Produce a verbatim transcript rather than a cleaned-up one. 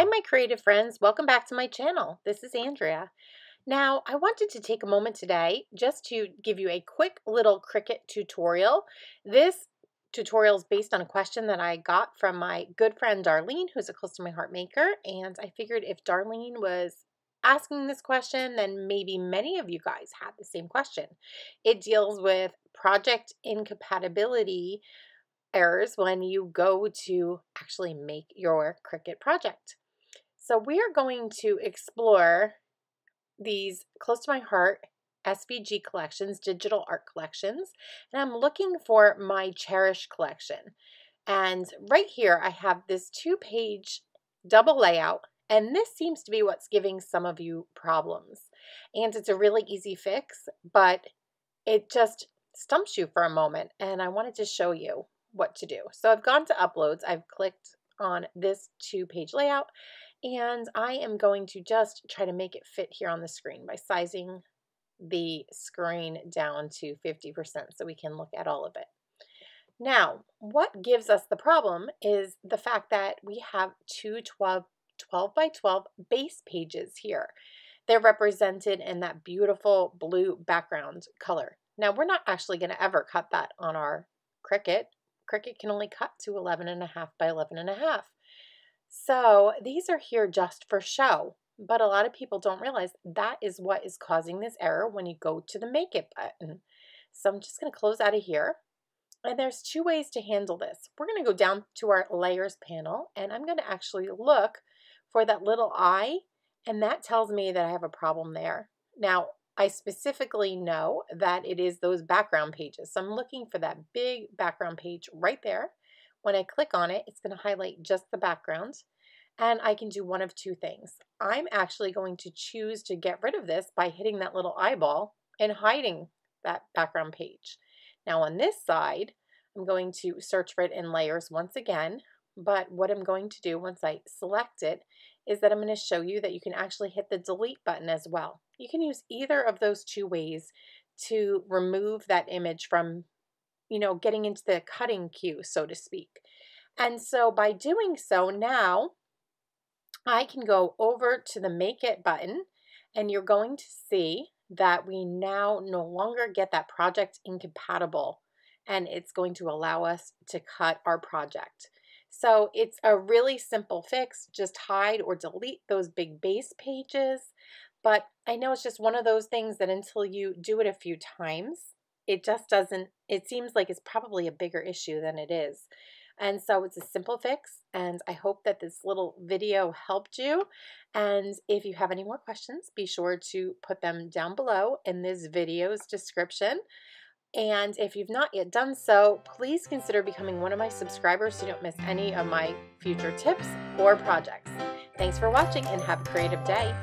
Hi my creative friends, welcome back to my channel. This is Andrea. Now I wanted to take a moment today just to give you a quick little Cricut tutorial. This tutorial is based on a question that I got from my good friend Darlene, who's a Close to My Heart maker, and I figured if Darlene was asking this question, then maybe many of you guys had the same question. It deals with project incompatibility errors when you go to actually make your Cricut project. So we are going to explore these Close to My Heart S V G collections, digital art collections, and I'm looking for my Cherish collection. And right here I have this two-page double layout, and this seems to be what's giving some of you problems. And it's a really easy fix, but it just stumps you for a moment, and I wanted to show you what to do. So I've gone to uploads, I've clicked on this two-page layout, and I am going to just try to make it fit here on the screen by sizing the screen down to fifty percent so we can look at all of it. Now, what gives us the problem is the fact that we have two twelve by twelve base pages here. They're represented in that beautiful blue background color. Now, we're not actually going to ever cut that on our Cricut. Cricut can only cut to eleven and a half by eleven and a half. So these are here just for show, but a lot of people don't realize that is what is causing this error when you go to the Make It button. So I'm just going to close out of here, and there's two ways to handle this. We're going to go down to our Layers panel, and I'm going to actually look for that little eye, and that tells me that I have a problem there. Now, I specifically know that it is those background pages. So I'm looking for that big background page right there. When I click on it, it's going to highlight just the background, and I can do one of two things. I'm actually going to choose to get rid of this by hitting that little eyeball and hiding that background page. Now on this side, I'm going to search for it in Layers once again, but what I'm going to do once I select it is that I'm going to show you that you can actually hit the delete button as well. You can use either of those two ways to remove that image from, you know, getting into the cutting queue, so to speak. And so by doing so, now I can go over to the Make It button, and you're going to see that we now no longer get that project incompatible, and it's going to allow us to cut our project. So it's a really simple fix. Just hide or delete those big base pages. But I know it's just one of those things that until you do it a few times, it just doesn't, it seems like it's probably a bigger issue than it is. And so it's a simple fix, and I hope that this little video helped you. And if you have any more questions, be sure to put them down below in this video's description. And if you've not yet done so, please consider becoming one of my subscribers so you don't miss any of my future tips or projects. Thanks for watching, and have a creative day.